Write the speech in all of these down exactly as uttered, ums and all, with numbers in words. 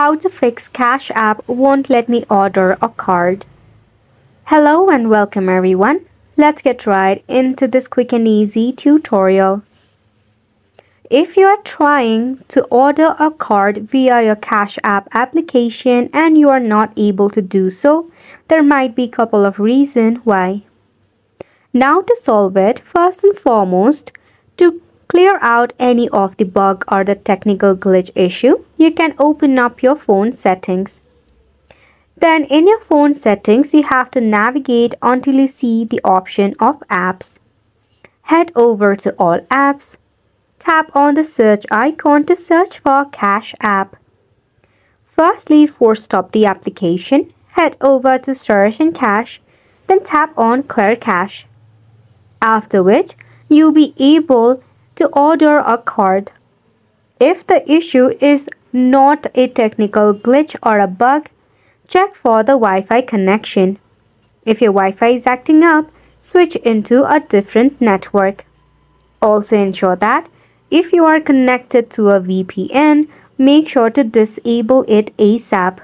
How to fix Cash App won't let me order a card. Hello and welcome everyone. Let's get right into this quick and easy tutorial. If you are trying to order a card via your Cash App application and you are not able to do so, there might be a couple of reasons why. Now to solve it, first and foremost, to clear out any of the bug or the technical glitch issue, you can open up your phone settings. Then in your phone settings, you have to navigate until you see the option of apps. Head over to all apps. Tap on the search icon to search for Cash App. Firstly, force stop the application. Head over to Search and Cache. Then tap on Clear Cache. After which, you'll be able to order a card. If the issue is not a technical glitch or a bug, check for the Wi-Fi connection. If your Wi-Fi is acting up, switch into a different network. Also ensure that if you are connected to a V P N, make sure to disable it ASAP.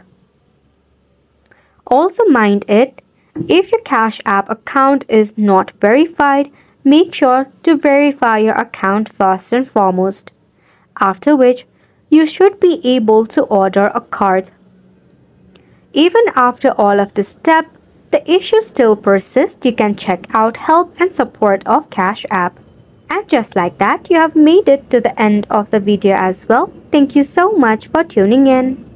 Also mind it, if your Cash App account is not verified, make sure to verify your account first and foremost. After which, you should be able to order a card. Even after all of this step, the issue still persists. You can check out help and support of Cash App. And just like that, you have made it to the end of the video as well. Thank you so much for tuning in.